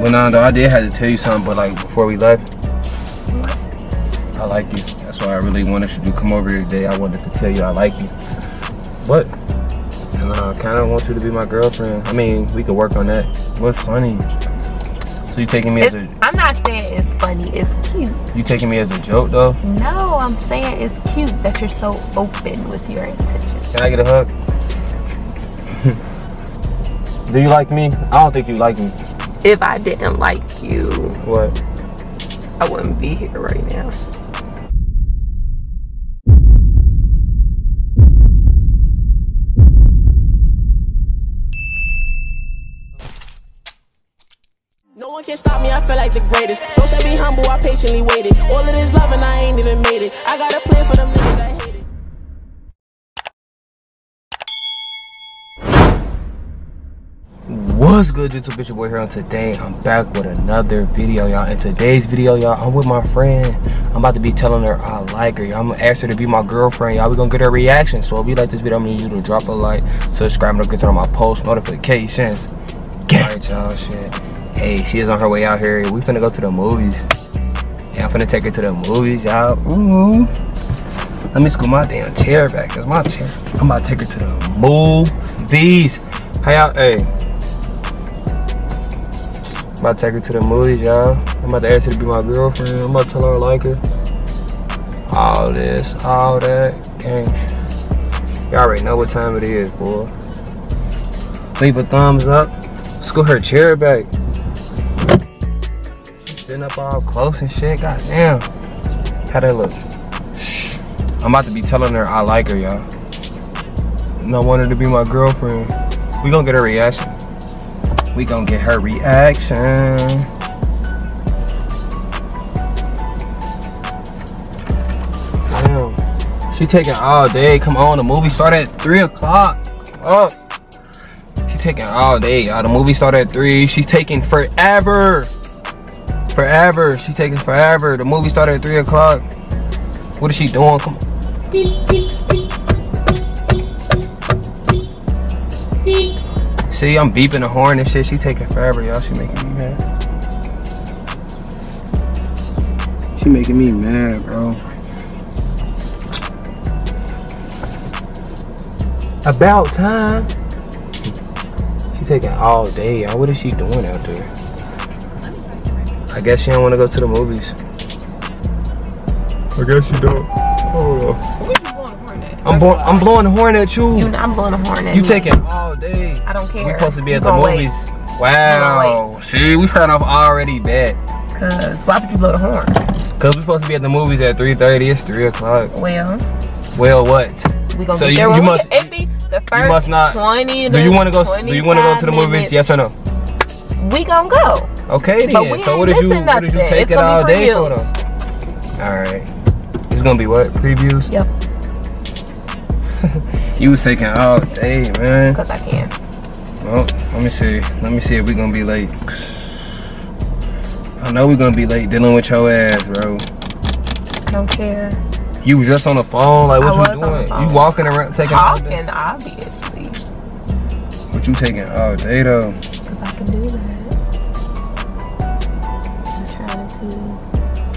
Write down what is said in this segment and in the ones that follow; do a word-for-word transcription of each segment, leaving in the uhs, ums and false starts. Benando, I did have to tell you something, but like before we left, I like you. That's why I really wanted you to come over here today. I wanted to tell you I like you. But, and I kind of want you to be my girlfriend. I mean, we could work on that. What's funny? So you taking me it's, as a... I'm not saying it's funny. It's cute. You taking me as a joke, though? No, I'm saying it's cute that you're so open with your intentions. Can I get a hug? Do you like me? I don't think you like me. If I didn't like you... What? I wouldn't be here right now. No one can stop me, I feel like the greatest. Don't say be humble, I patiently waited. All of this love and I ain't even made it. I got a plan for them niggas that hate it. What's good, YouTube? Bitch, your boy here, and today I'm back with another video, y'all. In today's video, y'all, I'm with my friend. I'm about to be telling her I like her, y'all. I'm gonna ask her to be my girlfriend, y'all. We're gonna get her reaction. So if you like this video, I'm gonna need you to drop a like, subscribe, and turn on my post notifications. Alright, y'all, shit. Hey, she is on her way out here. We finna go to the movies. Yeah, I'm finna take her to the movies, y'all. Ooh. Let me scoot my damn chair back. That's my chair. I'm about to take her to the movies. Hey, y'all, hey. I'm about to take her to the movies, y'all. I'm about to ask her to be my girlfriend. I'm about to tell her I like her. All this, all that, gang. Y'all already know what time it is, boy. Leave a thumbs up. Scoot her chair back. She's sitting up all close and shit. Goddamn. How that look? I'm about to be telling her I like her, y'all. And I want her to be my girlfriend. We gonna get her reaction. We gonna get her reaction. Damn, she taking all day. Come on, the movie started at three o'clock. Oh, she taking all day. Y'all, the movie started at three. She's taking forever, forever. She taking forever. The movie started at three o'clock. What is she doing? Come on. See, I'm beeping the horn and shit. She taking forever, y'all. She making me mad. She making me mad, bro. About time. She taking all day, y'all. What is she doing out there? I guess she don't want to go to the movies. I guess she don't. Oh. I'm, blow I'm blowing the horn at you. you I'm blowing the horn at you. You taking all day. I don't care. We're supposed to be at the movies. Wait. Wow. See, we started off already bad. Cause why would you blow the horn? Cause we're supposed to be at the movies at three thirty. It's three o'clock. Well. Well, what? We gonna so get there. You, you must. It be the first you must not. twenty. Do you want to go? Do you want to go to the movies? Minutes. Yes or no? We gonna go. Okay then. But we so what did you? What did you take it all day for? All right. It's gonna be what? Previews. Yep. You was taking all day, man. Cause I can. Well, let me see. Let me see if we gonna be late. I know we gonna be late dealing with your ass, bro. I don't care. You was just on the phone, like what I you was doing? On the phone. You walking around taking Talking, all day? Talking, obviously. But you taking all day though? Cause I can do that. I'm trying to.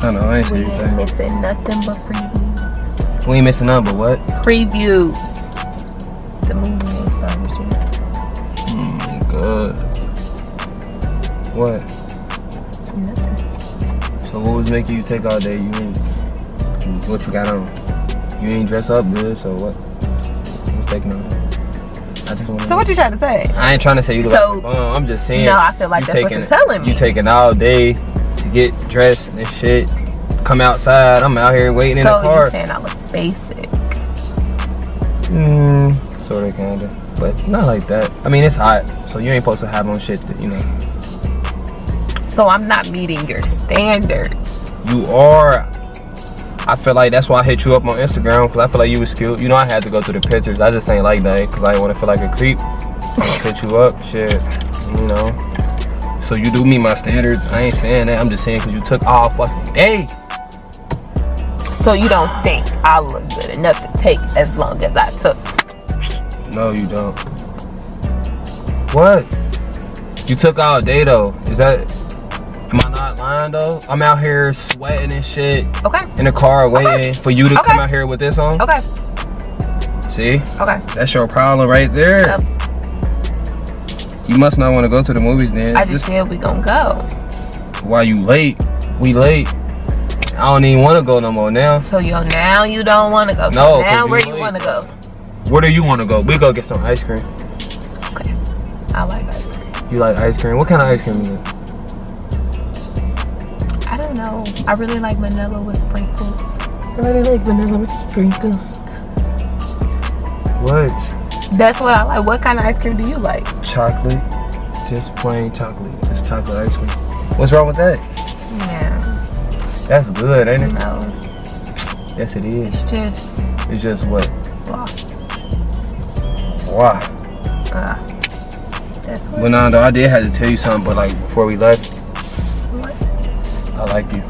I know. I ain't we ain't that. missing nothing but previews. We ain't missing nothing but what? Preview. The movie ain't starting this year. Oh my god. What? Nothing. So what was making you take all day? You ain't. What you got on? You ain't dress up good, so what? What's taking on? I just wanna so what you trying to say? I ain't trying to say you look so, like bum. I'm just saying. No, I feel like that's taking, what you're telling me. You taking all day to get dressed and shit. Come outside. I'm out here waiting so in the car. So you're saying I look basic? Mm, sort of, kind of. But not like that. I mean, it's hot. So you ain't supposed to have on shit that, you know. So I'm not meeting your standards. You are. I feel like that's why I hit you up on Instagram. Because I feel like you was cute. You know, I had to go through the pictures. I just ain't like that. Because I didn't want to feel like a creep. I hit you up. Shit. You know. So you do meet my standards. I ain't saying that. I'm just saying because you took all fucking day. So you don't think I look good enough to take as long as I took? No, you don't. What? You took all day though. Is that Am I not lying though? I'm out here sweating and shit. Okay. In the car waiting okay. for you to okay. come out here with this on. Okay. See? Okay. That's your problem right there. Yep. You must not want to go to the movies then. I just said we gonna go. Why you late? We late. I don't even want to go no more now. So yo, now you don't want to go. No. Now where you want to go? Where do you want to go? We go get some ice cream. Okay. I like ice cream. You like ice cream? What kind of ice cream is it? I don't know. I really like vanilla with sprinkles. I really like vanilla with sprinkles. What? That's what I like. What kind of ice cream do you like? Chocolate. Just plain chocolate. Just chocolate ice cream. What's wrong with that? Yeah. That's good, ain't it? No. Yes, it is. It's just... It's just what? Wow. Wow. Uh, that's what... Well, nah, though, I did have to tell you something, but, like, before we left... What? I like you.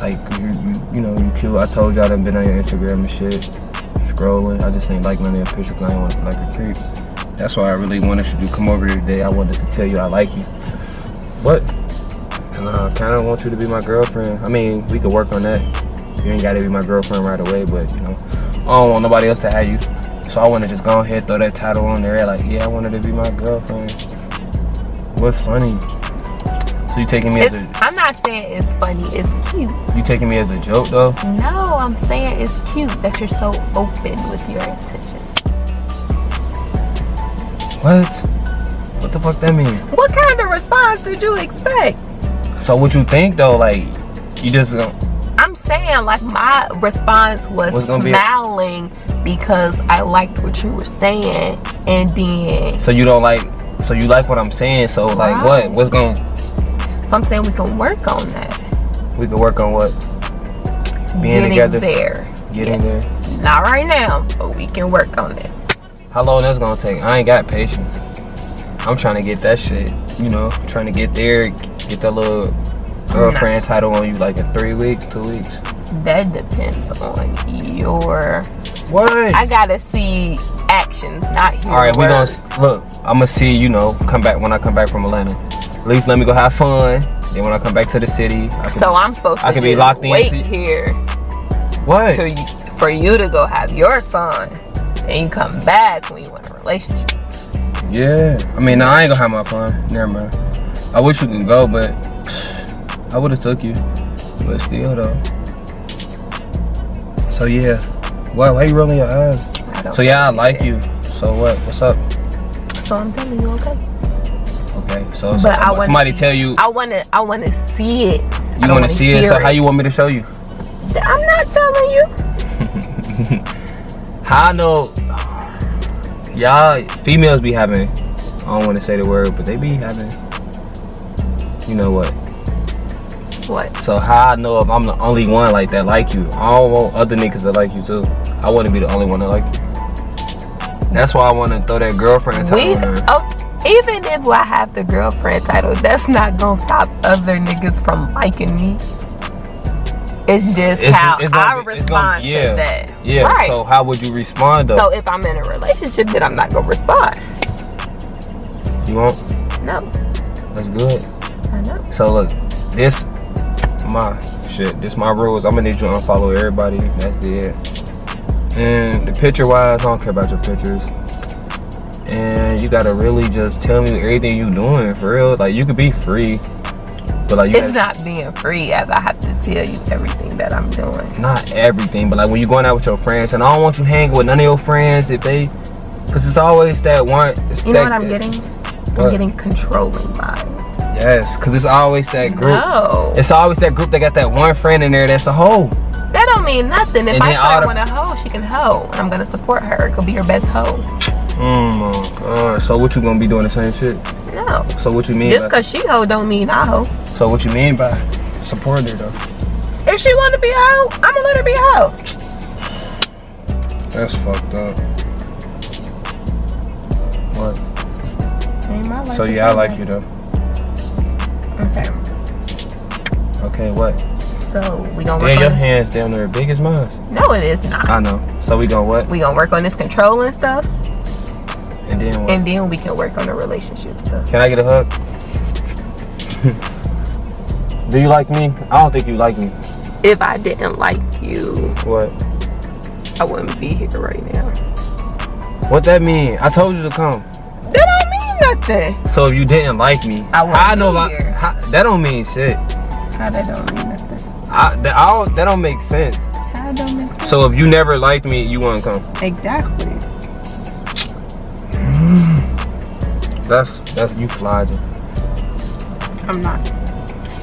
Like, you, you, you know, you cute. I told y'all that I've been on your Instagram and shit. Scrolling. I just ain't like none of your pictures because I ain't want like a creep. That's why I really wanted you to come over here today. I wanted to tell you I like you. But, and I kind of want you to be my girlfriend. I mean, we could work on that. You ain't got to be my girlfriend right away, but, you know, I don't want nobody else to have you. So I want to just go ahead, throw that title on there. Like, yeah, I wanted to be my girlfriend. What's funny? So you taking me it's, as a... I'm not saying it's funny. It's cute. You taking me as a joke, though? No, I'm saying it's cute that you're so open with your intentions. What? What the fuck that mean? What kind of response did you expect? So what you think, though? Like, you just... Gonna... I'm saying, like, my response was, was smiling be a... because I liked what you were saying. And then... So you don't like... So you like what I'm saying. So, like, right. what? What's going to... So I'm saying we can work on that. We can work on what? Being Getting together. There. Getting yes. there. Not right now, but we can work on that. How long that's gonna take? I ain't got patience. I'm trying to get that shit. You know, trying to get there, get that little girlfriend nah. title on you like in three weeks, two weeks. That depends on your. What? I gotta see actions, not your. All right, we gonna look. I'm gonna see. You know, come back when I come back from Atlanta. At least let me go have fun. Then when I come back to the city, I can, so I'm supposed to I can be locked in. Wait here. What? You, for you to go have your fun, and you come back when you want a relationship. Yeah, I mean, I ain't gonna have my fun. Never mind. I wish you could go, but I would have took you. But still, though. So yeah, why why you rolling your eyes? So yeah, I like you. So what? What's up? So I'm telling you, okay. Okay, so, but so I wanna somebody see, tell you I wanna I wanna see it. You wanna see it, so it. How you want me to show you? I'm not telling you. How I know y'all females be having, I don't wanna say the word, but they be having, you know what? What? So how I know if I'm the only one like that like you. I don't want other niggas that like you too. I wanna be the only one that like you. That's why I wanna throw that girlfriend title on her. Okay. Even if I have the girlfriend title, that's not gonna stop other niggas from liking me. It's just it's, how it's I be, respond gonna, yeah, to that. Yeah, right. So how would you respond though? So if I'm in a relationship, then I'm not gonna respond. You won't? No. That's good. I know. So look, this my shit, this my rules. I'm gonna need you to unfollow everybody. That's dead. And the picture wise, I don't care about your pictures. And you gotta really just tell me everything you doing for real. Like you could be free, but like you it's not being free as I have to tell you everything that I'm doing. Not everything, but like when you're going out with your friends, and I don't want you hanging with none of your friends if they, because it's always that one. You know what I'm getting? I'm getting controlling vibes. Yes, because it's always that group. No, it's always that group that got that one friend in there that's a hoe. That don't mean nothing. If I find one a hoe, she can hoe, and I'm gonna support her. It could be your best hoe. Oh my god. So what you gonna be doing the same shit? No. So what you mean just by cause she hoe don't mean I hoe. So what you mean by supporting her though? If she wanna be hoe, I'ma let her be hoe. That's fucked up. What? Ain't my life. So yeah, I like you though. Okay. Okay, what? So we gonna work. Damn, on your this? Hands down there big as mine. No it is not. I know. So we gonna what? We gonna work on this control and stuff. And then, and then we can work on the relationship stuff. Can I get a hug? Do you like me? I don't think you like me. If I didn't like you, what? I wouldn't be here right now. What that mean? I told you to come. That don't mean nothing. So if you didn't like me, I wouldn't I know be I, here. How, that don't mean shit. How that don't mean nothing? I, that, I don't, that don't make sense. How that don't make sense? So if you never liked me, you wouldn't come. Exactly. Mm. That's that's you flogging. I'm not.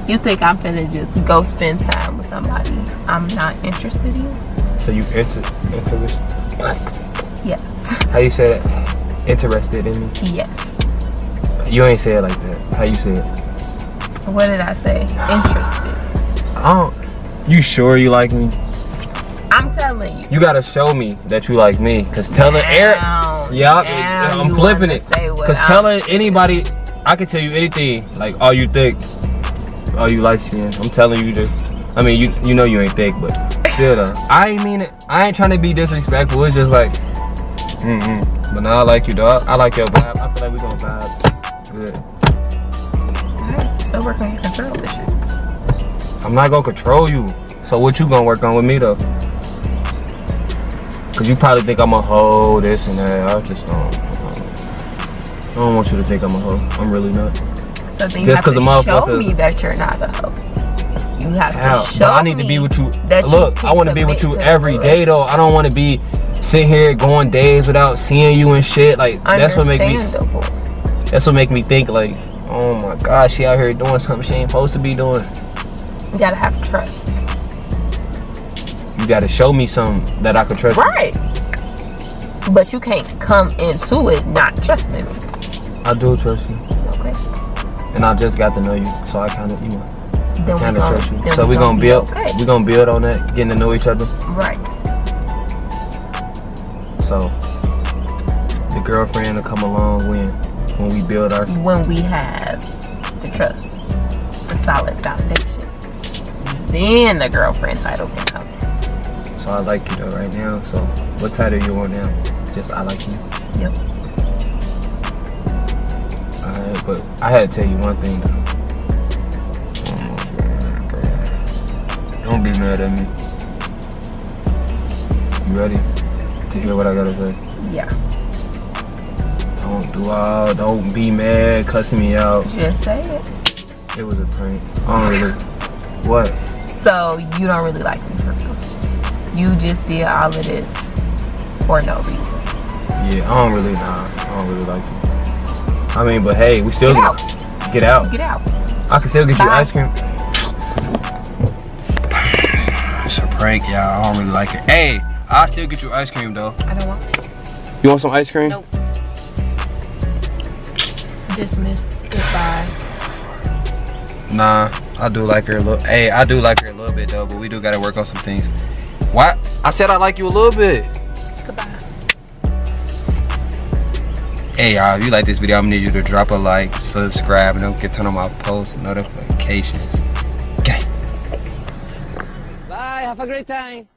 You think I'm finna just go spend time with somebody I'm not interested in? So you inter interested? Yes. How you say that? Interested in me? Yes. You ain't say it like that. How you say it? What did I say? Interested. I don't. You sure you like me? I'm telling you. You gotta show me that you like me, cause telling Eric. Yeah, I'm flipping it. Cause I'm telling anybody, I can tell you anything. Like, oh, you thick. Oh, you light skin. I'm telling you this. I mean, you you know you ain't thick, but still though. I ain't mean it. I ain't trying to be disrespectful. It's just like, mm-mm. But now I like you, dog. I like your vibe. I feel like we gonna vibe. Good. Alright, still working on your control issues. I'm not gonna control you. So what you gonna work on with me though? Cause you probably think I'm a hoe, this and that. I just don't. I don't want you to think I'm a hoe. I'm really not. So then you just have to a show me that you're not a hoe. You have Ow. to show me I need to be with you. Look, you I want to be with you every day though. I don't want to be sitting here going days without seeing you and shit. Like that's what make me. That's what make me think like, oh my God, she out here doing something she ain't supposed to be doing. You gotta have trust. You gotta show me something that I can trust. Right. You. But you can't come into it not trusting me. I do trust you. Okay. And I just got to know you, so I kind of, you know, kind of trust you. So we're gonna build, we're gonna build on that, getting to know each other. Right. So the girlfriend will come along when, when we build our. When we have the trust, the solid foundation, then the girlfriend title can come in. So I like you though right now. So what title you want now? Just I like you. Yep. But I had to tell you one thing though. Oh my God. Don't be mad at me. You ready to hear what I gotta say? Yeah. Don't do all, don't be mad, cussing me out. Just say it. It was a prank. I don't really. What? So you don't really like me for real. You just did all of this for no reason. Yeah, I don't really, nah. I don't really like you. I mean, but hey, we still get out. Get out. Get out. I can still get Bye. you ice cream. It's a prank, y'all. I don't really like it. Hey, I'll still get you ice cream, though. I don't want it. You want some ice cream? Nope. Dismissed. Goodbye. Nah, I do like her a little. Hey, I do like her a little bit, though, but we do got to work on some things. Why? I said I like you a little bit. Goodbye. Hey y'all, if you like this video, I'm gonna need you to drop a like, subscribe, and don't forget to turn on my post notifications. Okay. Bye, have a great time.